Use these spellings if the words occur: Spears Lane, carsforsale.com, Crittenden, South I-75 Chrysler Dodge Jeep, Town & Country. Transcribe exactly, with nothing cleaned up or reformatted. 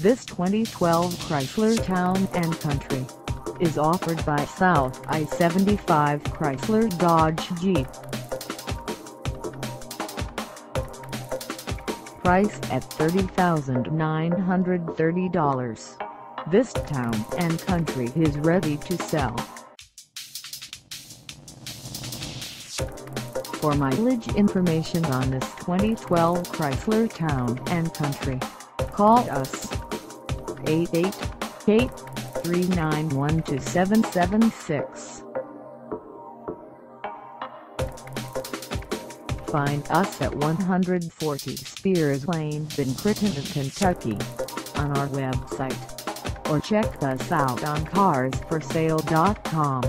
This twenty twelve Chrysler Town and Country is offered by South I seventy-five Chrysler Dodge Jeep. Priced at thirty thousand nine hundred thirty dollars, this Town and Country is ready to sell. For mileage information on this twenty twelve Chrysler Town and Country, call us eight eight eight, three nine one, two seven seven six. Find us at one forty Spears Lane in Crittenden, Kentucky, on our website, or check us out on cars for sale dot com.